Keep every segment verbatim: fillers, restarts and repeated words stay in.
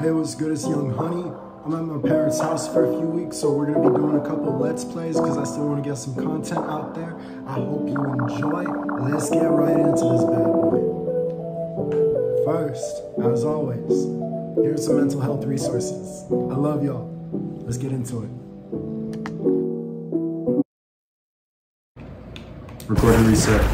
Hey, what's good? It's Young Honey. I'm at my parents' house for a few weeks, so we're going to be doing a couple Let's Plays because I still want to get some content out there. I hope you enjoy. Let's get right into this bad boy. First, as always, here are some mental health resources. I love y'all. Let's get into it. Recording reset.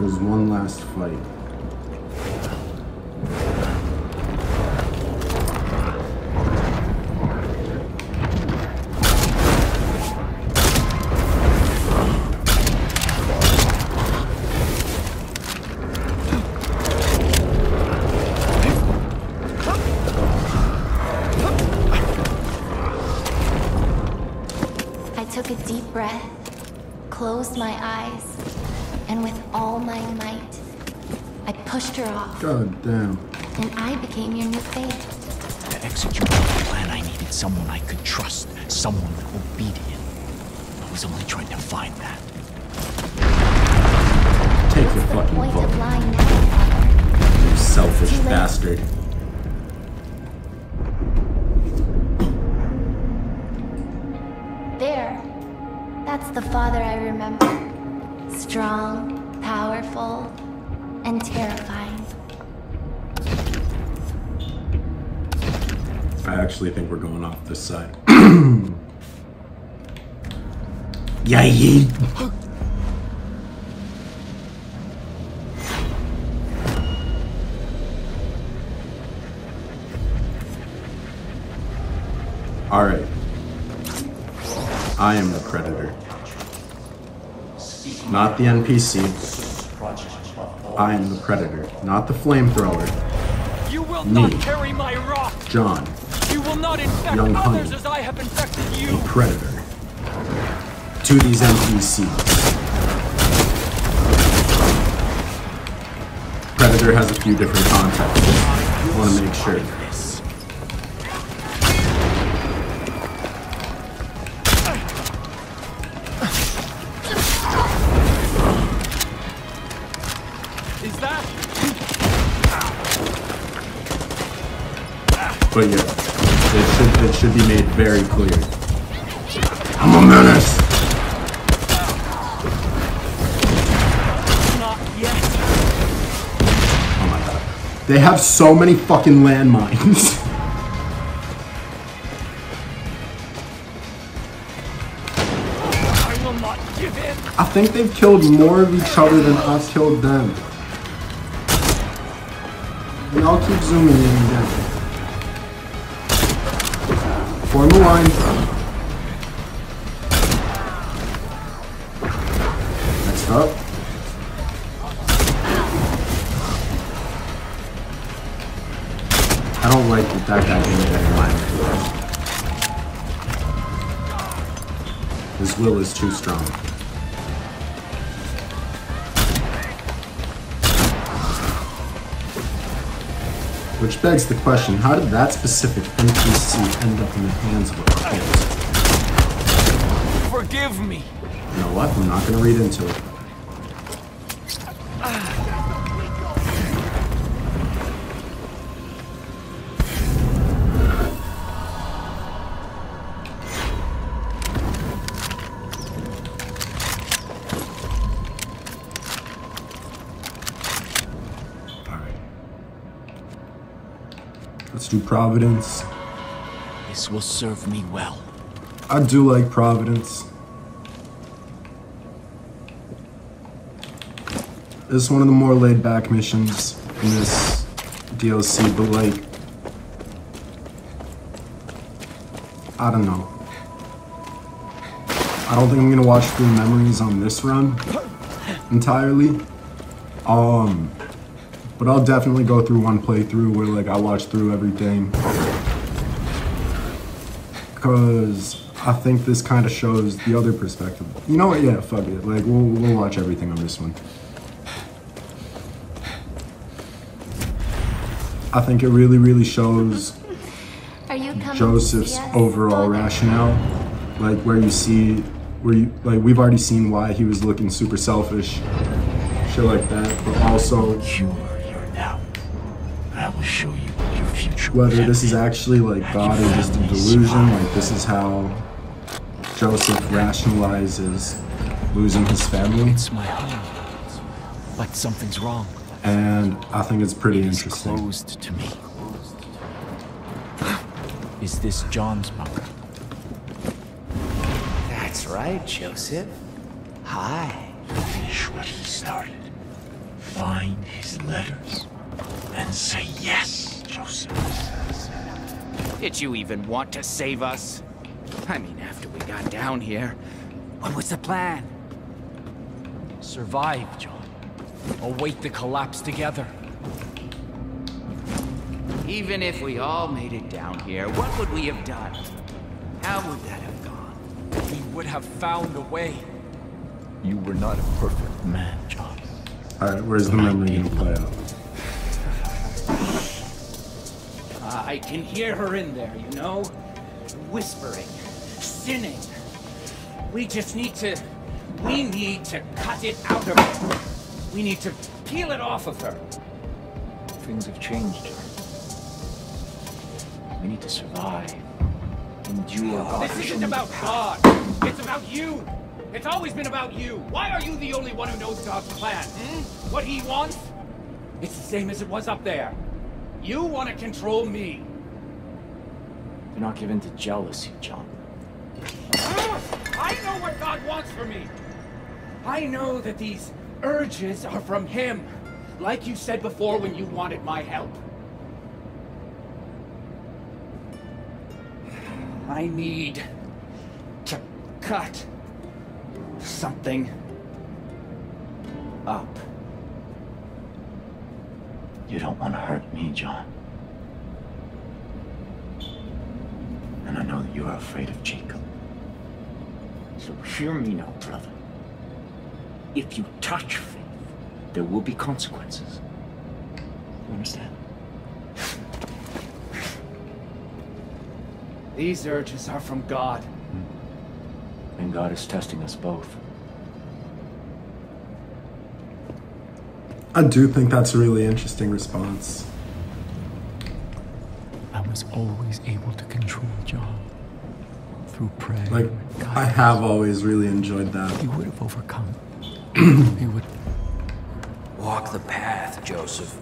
There's one last fight. I took a deep breath, closed my eyes, and with all my might, I pushed her off. God damn. And I became your new fate. To execute my plan, I needed someone I could trust, someone obedient. I was only trying to find that. Take your fucking phone. You selfish bastard. That's the father I remember. Strong, powerful, and terrifying. I actually think we're going off this side. Yeah, yeah. All right. I am the predator. Not the N P C. I am the predator. Not the flamethrower. You will Me. Not carry my rock. John. You will not infect Young others Honey, as I have infected you. A predator. To these N P Cs. Predator has a few different contexts. I want to make sure. But yeah, it should, it should be made very clear. I'm a menace! Not yet. Oh my god. They have so many fucking landmines. I will not give in. I think they've killed more of each other than I've killed them. Y'all keep zooming in down. Form a line. Next up. I don't like that that guy didn't get in line. His will is too strong. Which begs the question, how did that specific N P C end up in the hands of a cult? Forgive me. You know what? I'm not going to read into it. Let's do Providence. This will serve me well. I do like Providence. It's one of the more laid-back missions in this D L C, but like, I don't know. I don't think I'm gonna watch through memories on this run entirely. Um. But I'll definitely go through one playthrough where like I watch through everything. Cause I think this kind of shows the other perspective. You know what, yeah, fuck it. Like we'll, we'll watch everything on this one. I think it really, really shows Are you Joseph's yes. overall rationale. Like where you see, where you like we've already seen why he was looking super selfish, shit like that. But also, you are here now. I will show you your future. Whether this is actually like God or just a delusion, like this is how Joseph rationalizes losing his family. It's my home, like something's wrong. And I think it's pretty interesting. Closed to me. Is this John's bunker? That's right, Joseph. Hi. Finish what he started. Find his letters and say yes, Joseph. Did you even want to save us? I mean, after we got down here, what was the plan? Survive, John. Await the collapse together. Even if we all made it down here, what would we have done? How would that have gone? We would have found a way. You were not a perfect man, John. Alright, where's the memory gonna play out? Uh, I can hear her in there, you know? Whispering, sinning. We just need to... We need to cut it out of her. We need to peel it off of her. Things have changed, John. We need to survive. Endure God. This isn't about God. It's about you. It's always been about you. Why are you the only one who knows God's plan? Hmm? What he wants? It's the same as it was up there. You want to control me. Do not give in to jealousy, John. I know what God wants for me. I know that these urges are from him. Like you said before when you wanted my help. I need to cut something up. You don't want to hurt me, John. And I know that you are afraid of Jacob. So hear me now, brother. If you touch faith, there will be consequences. You understand? These urges are from God. And God is testing us both. I do think that's a really interesting response. I was always able to control John through prayer. Like, I have always really enjoyed that. He would have overcome. He would walk the path, Joseph.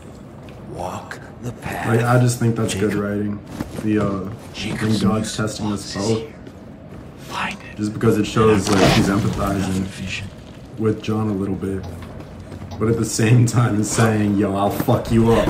Walk the path. Like, I just think that's Jacob. Good writing. The uh, when God's testing us both, just because it shows like he's empathizing with John a little bit, but at the same time is saying, "Yo, I'll fuck you up."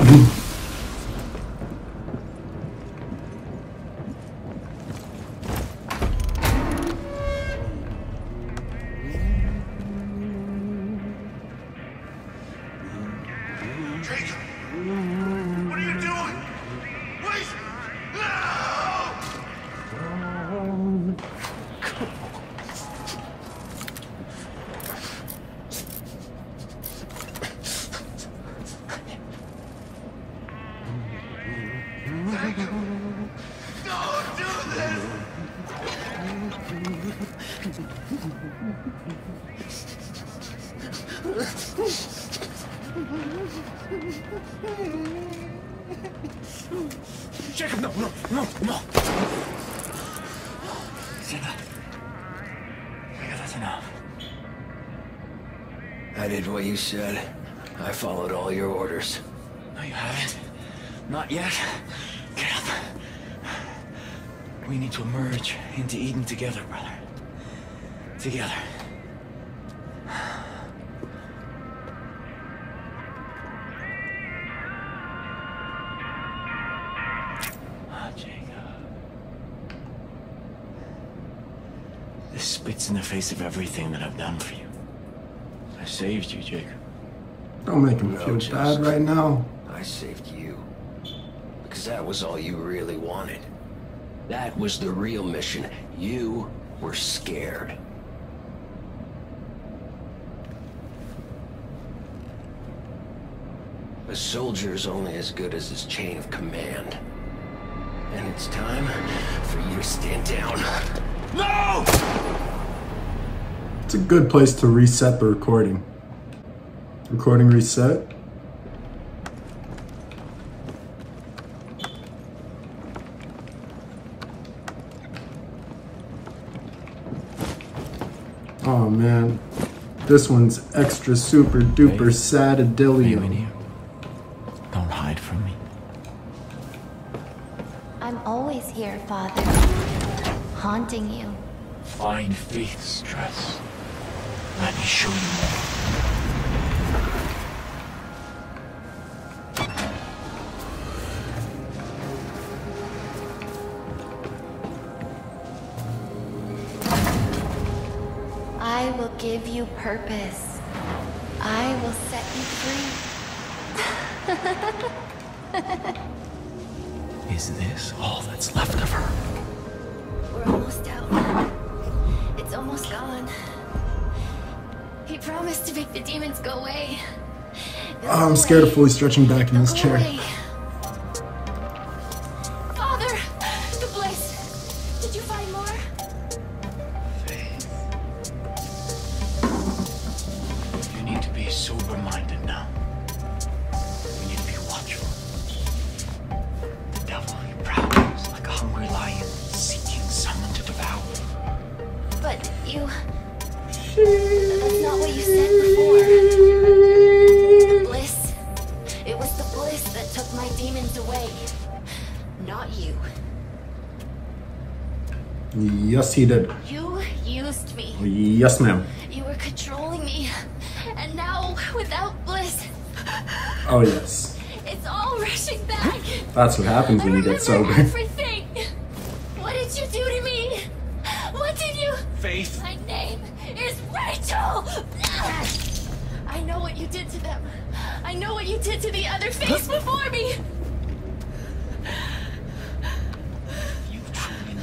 Of everything that I've done for you. I saved you, Jacob. Don't make him feel bad right now. I saved you. Because that was all you really wanted. That was the real mission. You were scared. A soldier's only as good as his chain of command. And it's time for you to stand down. No! It's a good place to reset the recording. Recording reset. Oh man, this one's extra super duper sadadillion. Don't hide from me. I'm always here, Father, haunting you. Find faith's dress. Let me show you more. Give you purpose. I will set you free. Is this all that's left of her? We're almost out. It's almost gone. He promised to make the demons go away. They'll oh, I'm go scared away. of fully stretching back in They'll this chair. Away. Father, the bliss. Did you find more? Sober-minded now. We need to be watchful. The devil he prowls like a hungry lion, seeking someone to devour. But you... That's not what you said before. The bliss. It was the bliss that took my demons away. Not you. Yes, he did. You used me. Yes, ma'am. You were controlling me. And now, without bliss... Oh, yes. It's all rushing back. That's what happens when you get sober. Everything. What did you do to me? What did you... Faith. My name is Rachel! I know what you did to them. I know what you did to the other face before me. You truly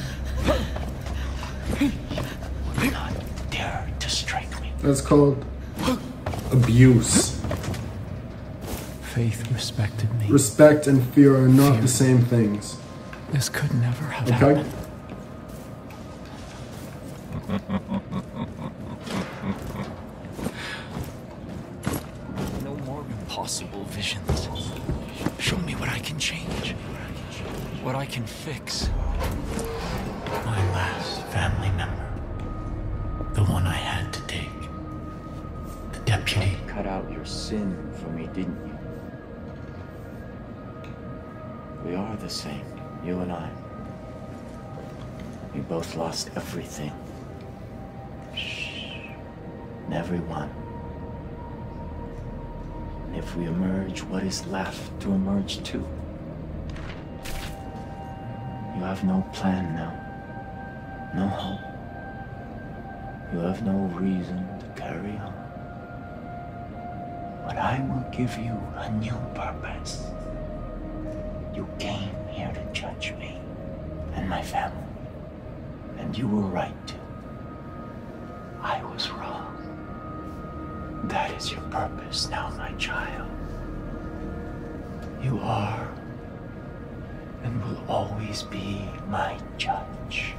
would not dare to strike me. That's called... abuse. Faith respected me. Respect and fear are not fear. the same things. This could never have okay. happened. No more impossible visions. Show me what I can change. What I can fix. My last family member. The one I had to take. Deputy. You cut out your sin for me, didn't you? We are the same, you and I. We both lost everything. And everyone. And if we emerge, what is left to emerge to? You have no plan now. No hope. You have no reason to carry on. But I will give you a new purpose. You came here to judge me and my family. And you were right. I was wrong. That is your purpose now, my child. You are and will always be my judge.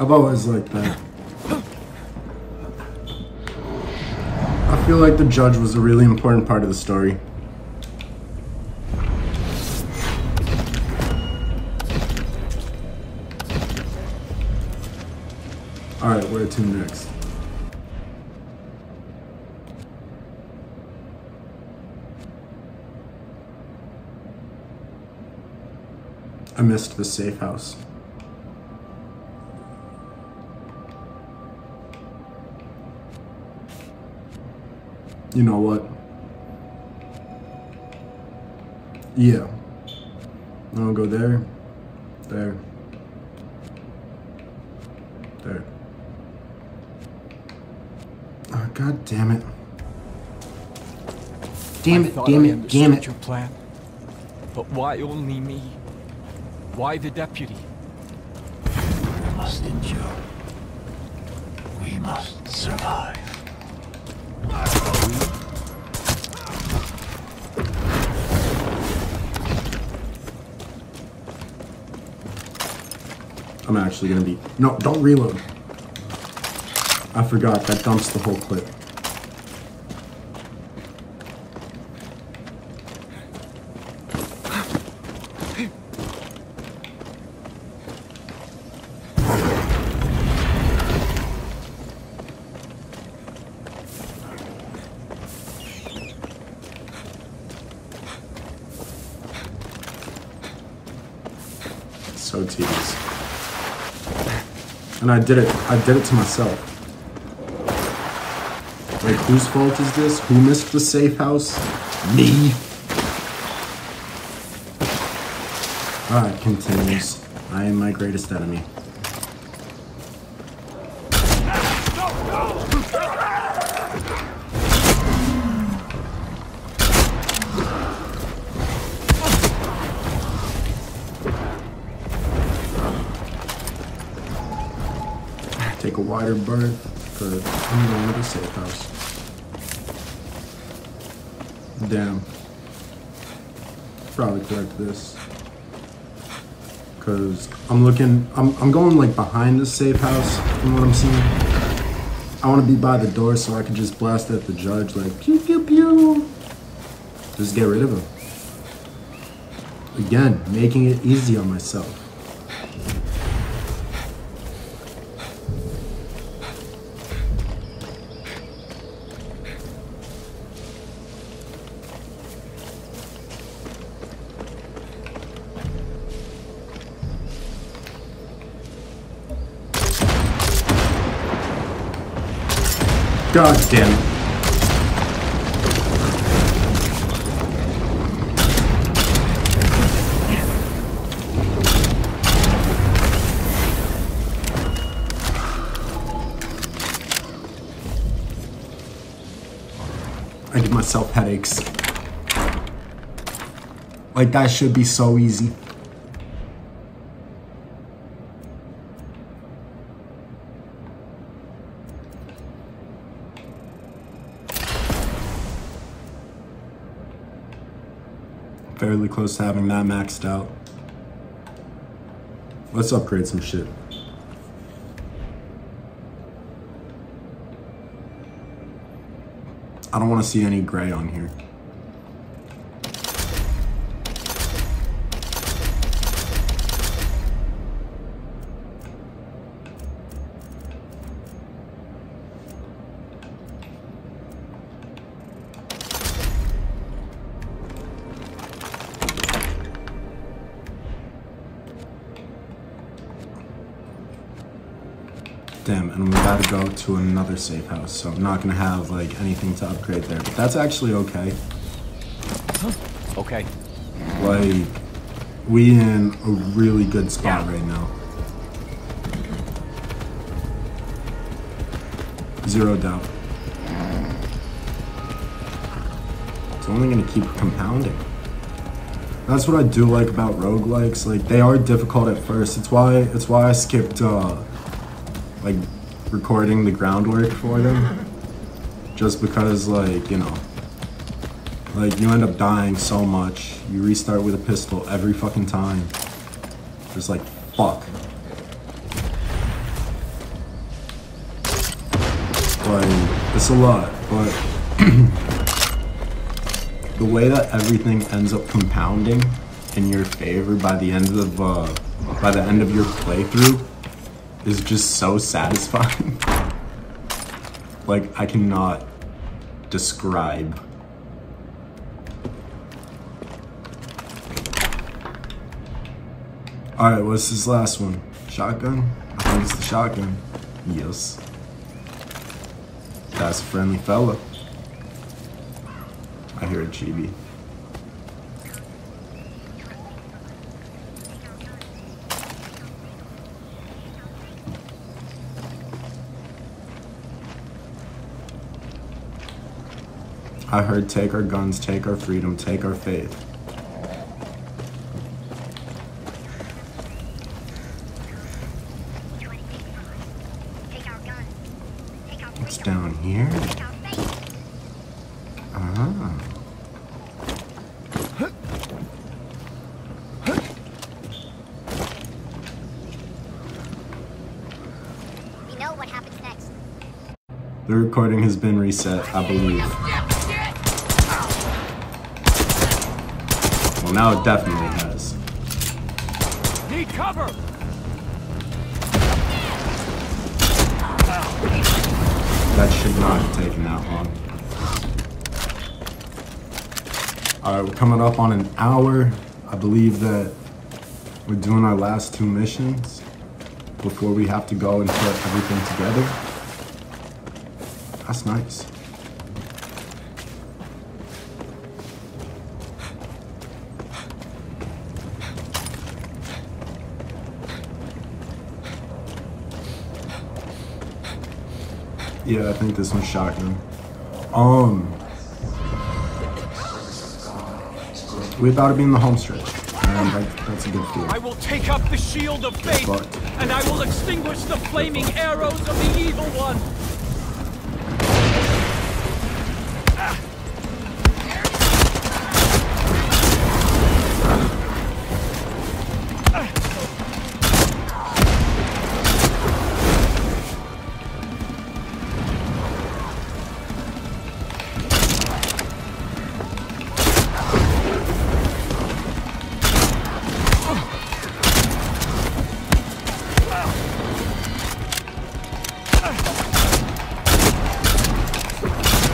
I've always liked that. I feel like the judge was a really important part of the story. Alright, where to next? I missed the safe house. You know what? Yeah. I'll go there. There. There. Oh, God damn it. Damn it, damn it, damn it. Your plan. But why only me? Why the deputy? We must endure. We must survive. I'm actually gonna be... No, don't reload. I forgot, that dumps the whole clip. So tedious. And I did it, I did it to myself. Like, whose fault is this? Who missed the safe house? Me. Ah, it continues. I am my greatest enemy. Take a wider berth. I'm going to the safe house. Damn. Probably collect this. Cause I'm looking, I'm I'm going like behind the safe house from what I'm seeing. I want to be by the door so I can just blast at the judge like pew pew pew. Just get rid of him. Again, making it easy on myself. God damn it. I give myself headaches. Like, that should be so easy. Fairly close to having that maxed out. Let's upgrade some shit. I don't want to see any gray on here. Damn, and we gotta go to another safe house, so I'm not gonna have, like, anything to upgrade there, but that's actually okay. Okay. Like, we in a really good spot right now. Zero doubt. It's only gonna keep compounding. That's what I do like about roguelikes, like, they are difficult at first, it's why, it's why I skipped, uh... like, recording the groundwork for them. Just because, like, you know, like, you end up dying so much. You restart with a pistol every fucking time. Just like, fuck. Like, it's a lot, but the way that everything ends up compounding in your favor by the end of, uh, by the end of your playthrough is just so satisfying. Like, I cannot describe. All right, what's this last one? Shotgun? I think it's the shotgun. Yes. That's a friendly fella. I hear a chibi. I heard, take our guns, take our freedom, take our faith. It's down here. Ah. The recording has been reset, I believe. Well, now it definitely has. Need cover! That should not have taken that long. Alright, we're coming up on an hour. I believe that we're doing our last two missions before we have to go and put everything together. That's nice. Yeah, I think this one's shotgun. Um, we about to be in the home stretch, and that, that's a good feel. I will take up the shield of fate, and I will extinguish the flaming arrows of the evil one.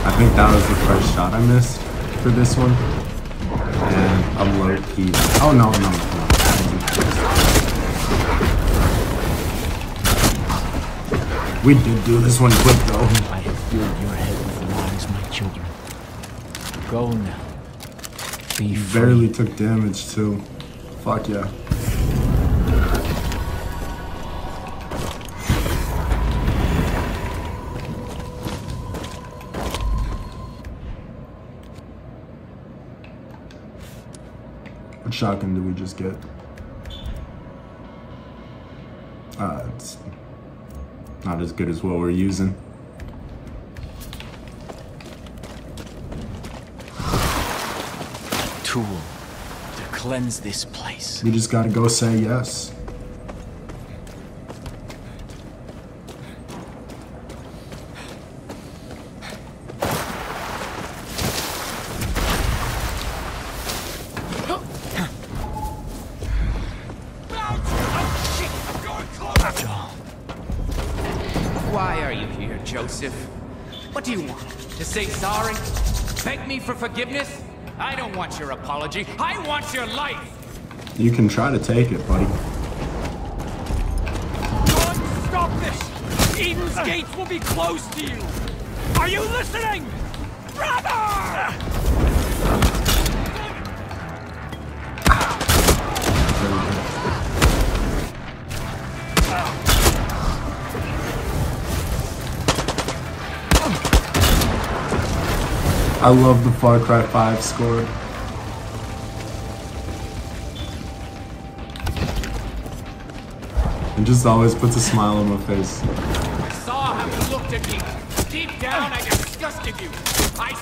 I think that was the first shot I missed for this one, and I'm low key. Oh no, no, no! We did do this one quick though. I have filled your head with lies, my children. Go now. Be free. Barely took damage too. Fuck yeah. What shotgun did we just get? Uh, it's not as good as what we're using. Tool to cleanse this place. We just gotta go say yes. What do you want? To say sorry? Beg me for forgiveness? I don't want your apology. I want your life! You can try to take it, buddy. God, stop this! Eden's uh, gates will be closed to you! Are you listening? Brother! Uh, I love the Far Cry five score. It just always puts a smile on my face. I saw how you looked at me. Deep down, I disgusted you. I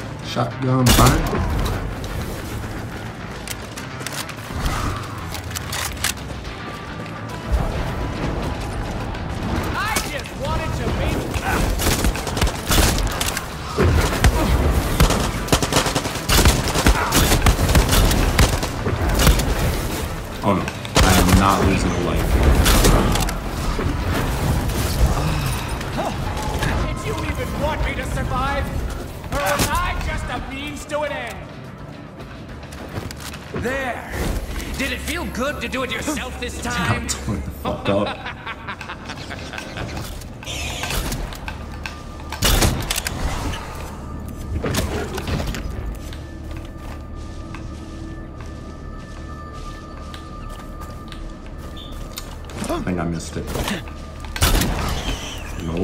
scared you. Shotgun fire. Oh no, I am not losing a life. Did you even want me to survive? Or was I just a means to an end? There! Did it feel good to do it yourself this time? What the fuck up? I think I missed it. No.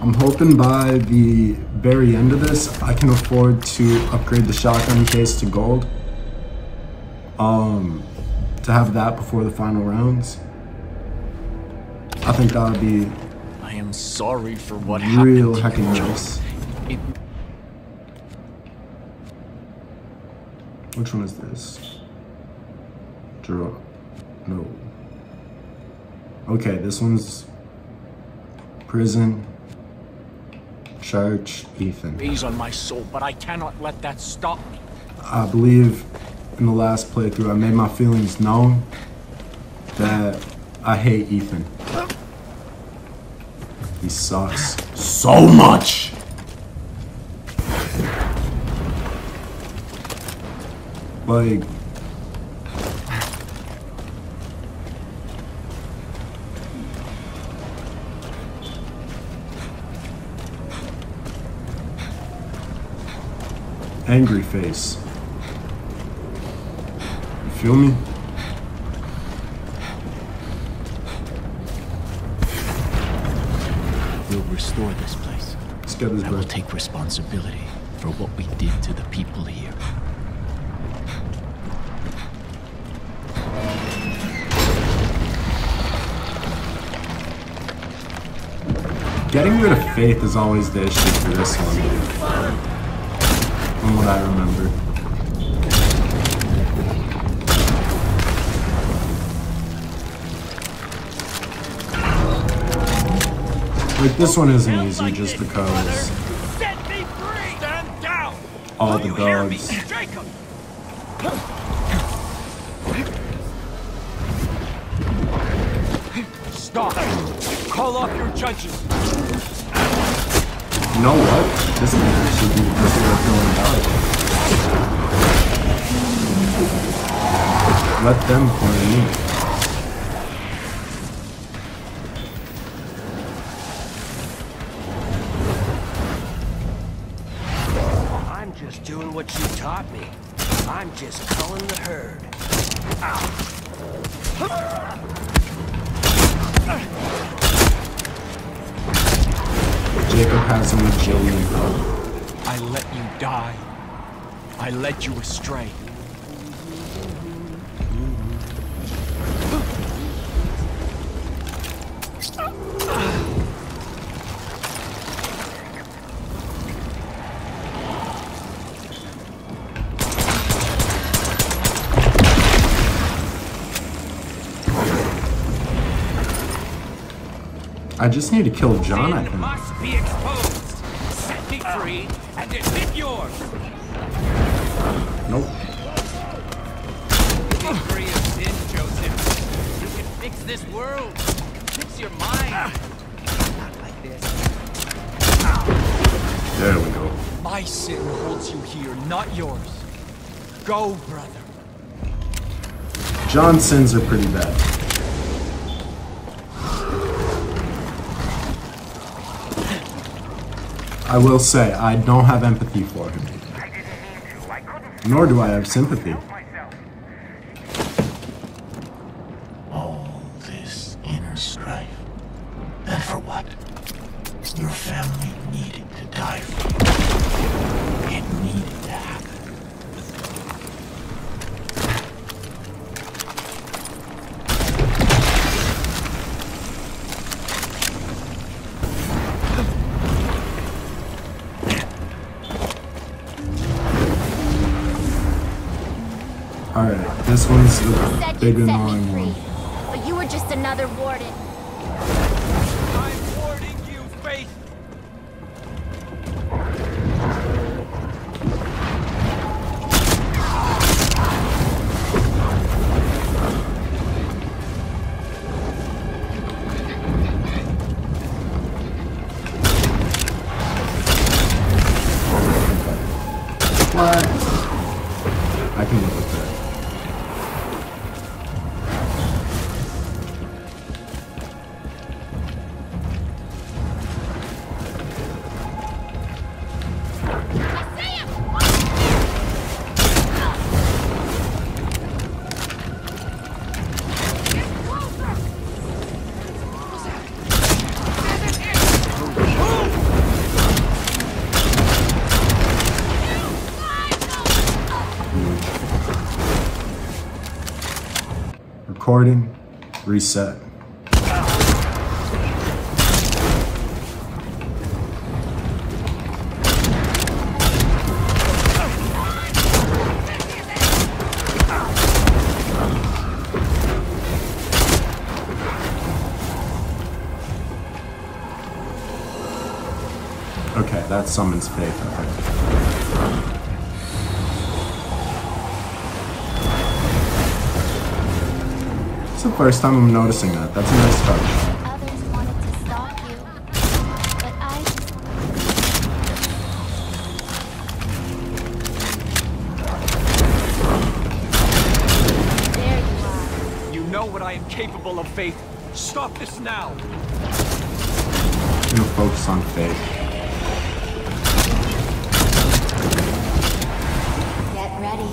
I'm hoping by the very end of this, I can afford to upgrade the shotgun case to gold. Um, to have that before the final rounds, I think that would be. I am sorry for what real happened. Real heckin' nice. It... Which one is this? Jerome. No. Okay, this one's prison. Church, Ethan. He's on my soul, but I cannot let that stop me. I believe in the last playthrough I made my feelings known that I hate Ethan. He sucks so much. Like, angry face. You feel me? We'll restore this place. Let's get this I breath. will take responsibility for what we did to the people here. Getting rid of faith is always the issue for this one. From what I remember. Like, this one isn't easy just because all the dogs. Stop! Call off your judges! You know what? This man should be just worth going about. Let them corner me. I'm just doing what you taught me. I'm just culling the herd. Ow. Jacob has him with Jillian, bro. I let you die. I led you astray. I just need to kill John, I think. Sin must be exposed. Set me free and admit yours. Nope. Be free of sin, Joseph. You can fix this world. Fix your mind. Not like this. There we go. My sin holds you here, not yours. Go, brother. John's sins are pretty bad. I will say, I don't have empathy for him. Nor do I have sympathy. All this inner strife. And for what? Your family needed to die for you. It needed to happen. Alright, this one's the big annoying one. But you were just another warden. I'm warning you, Faith. What? I can live with that. recording, reset. Okay, that summons faith, I think. It's the first time I'm noticing that. That's a nice touch. There you are. You know what I am capable of, Faith. Stop this now. I'm gonna focus on Faith. Get ready.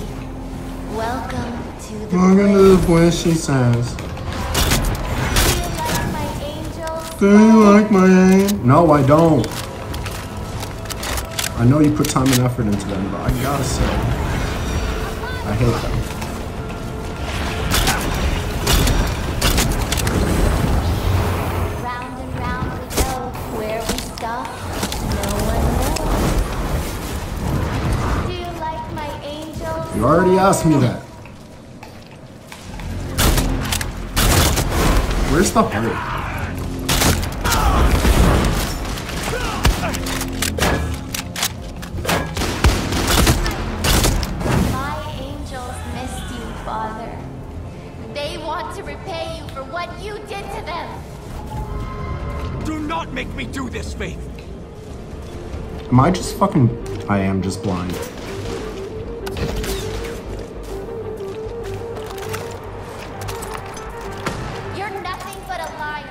Welcome to the. Welcome to the place she says. Do you like my aim? No, I don't. I know you put time and effort into them, but I gotta say, I hate them. Round and round we go. Where we stop, no one knows. Do you like my angels? You already asked me that. Where's the hurt? Faith. Am I just fucking... I am just blind. You're nothing but a liar.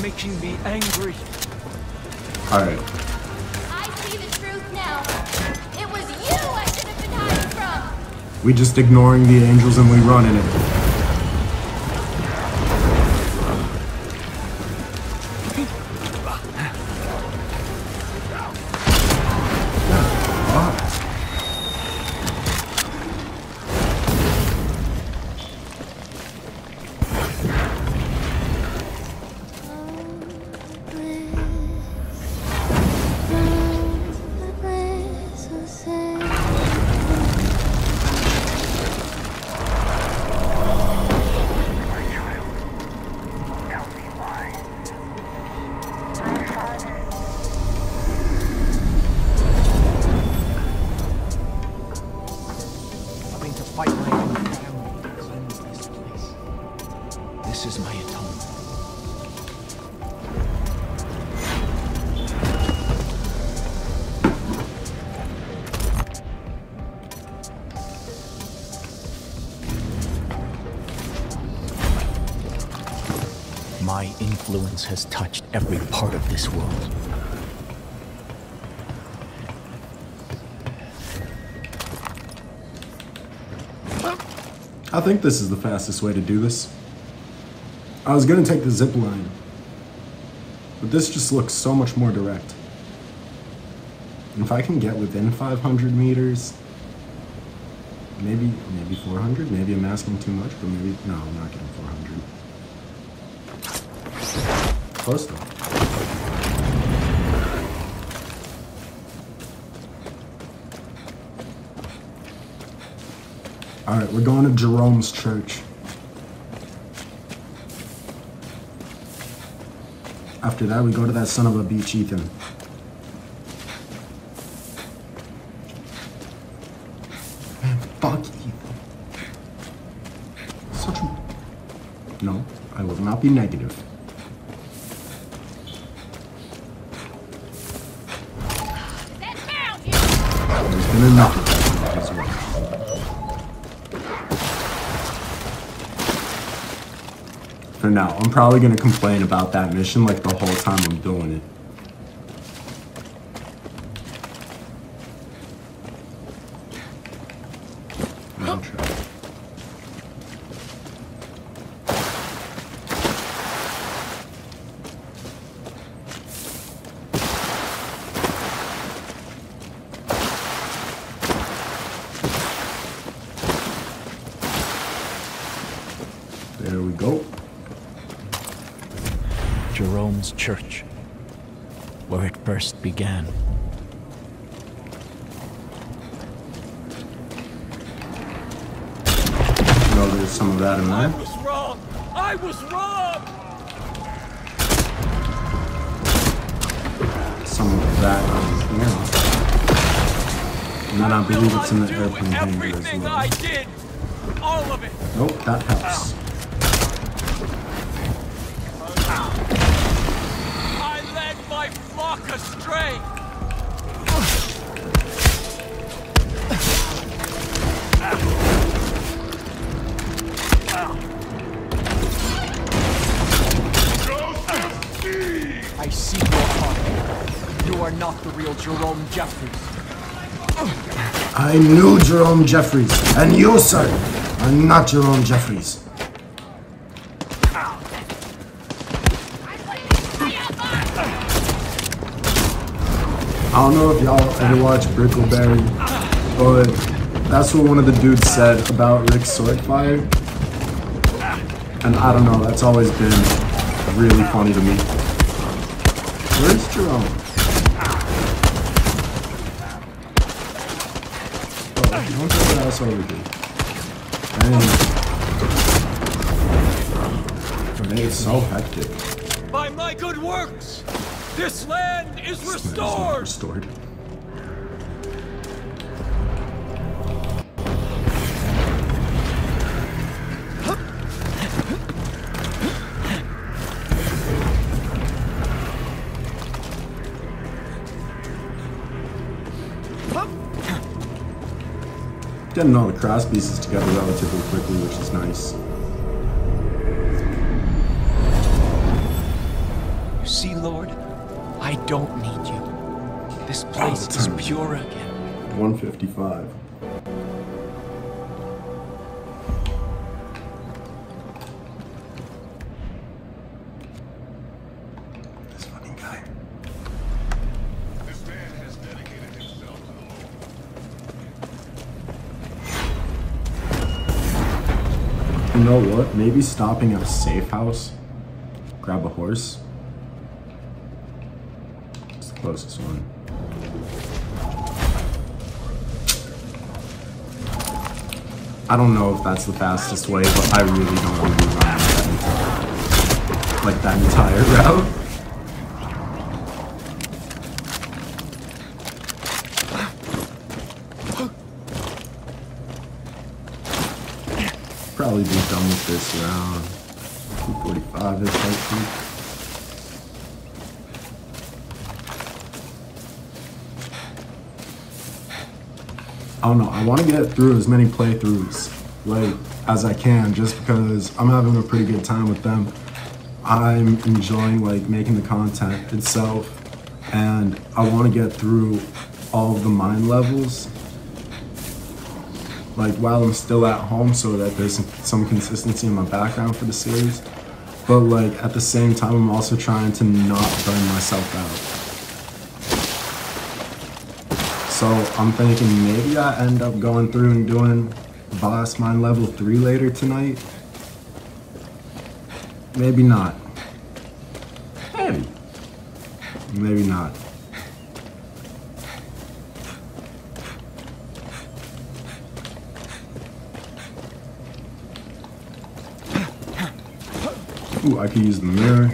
Making me angry. Alright. I see the truth now. It was you I should have been hiding from. We just ignoring the angels and we run in it. My influence has touched every part of this world. I think this is the fastest way to do this. I was gonna take the zip line, but this just looks so much more direct. And if I can get within five hundred meters, maybe, maybe four hundred, maybe I'm asking too much, but maybe, no, I'm not getting four hundred. Close to All right, we're going to Jerome's church. After that, we go to that son of a beach, Ethan. Man, fuck Ethan. Such a... No, I will not be negative. Enough of that as well. For gonna know. I'm probably gonna complain about that mission like the whole time I'm doing it. There we go. Jerome's church, where it first began. No, there's some of that in there. I was wrong! I was wrong! Some of that in there. And then I believe it's in the airplane hangar as well. Everything I did! All of it! Nope, that helps. Walk astray. I see your heart. You are not the real Jerome Jeffries. I knew Jerome Jeffries, and you, sir, are not Jerome Jeffries. I don't know if y'all ever watched Brickleberry, but that's what one of the dudes said about Rick's sword fire. And I don't know, that's always been really funny to me. Where's Jerome? Oh, don't know what else I would do. Dang. Today is so hectic. By my good works! This land is this restored. Land is restored. Getting all the cross pieces together relatively quickly, which is nice. You see, Lord. I don't need you. This place is pure again. one fifty-five. This fucking guy. This man has dedicated himself to the Lord. You know what? Maybe stopping at a safe house, grab a horse. Closest one. I don't know if that's the fastest way, but I really don't want to be running that, like that entire route. Probably be done with this round. two forty-five is like. I don't know, I want to get through as many playthroughs like as I can, just because I'm having a pretty good time with them. I'm enjoying like making the content itself, and I want to get through all of the mine levels like while I'm still at home, so that there's some consistency in my background for the series. But like at the same time, I'm also trying to not burn myself out. So I'm thinking maybe I end up going through and doing boss mine level three later tonight. Maybe not. Maybe. Maybe not. Ooh, I could use the mirror.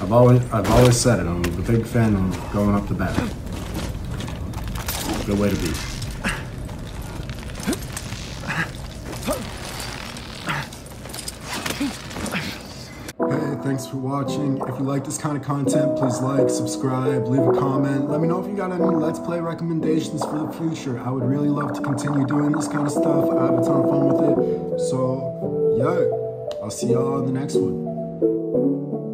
I've always, I've always said it, I'm a big fan of going up the bat. Good way to be. anyway, thanks for watching. If you like this kind of content, please like, subscribe, leave a comment. Let me know if you got any Let's Play recommendations for the future. I would really love to continue doing this kind of stuff. I have a ton of fun with it. So, yo, I'll see y'all in the next one.